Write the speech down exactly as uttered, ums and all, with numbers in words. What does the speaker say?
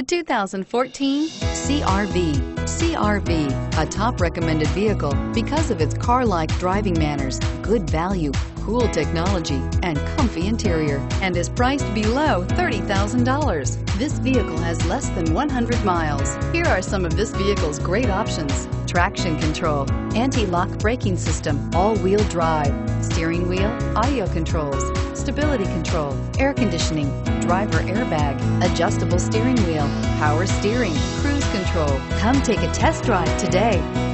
The two thousand fourteen C R V. C R V, a top recommended vehicle because of its car-like driving manners, good value, cool technology, and comfy interior, and is priced below thirty thousand dollars. This vehicle has less than one hundred miles. Here are some of this vehicle's great options: traction control, anti-lock braking system, all-wheel drive, steering wheel audio controls, stability control, air conditioning, driver airbag, adjustable steering wheel, power steering, cruise control. Come take a test drive today.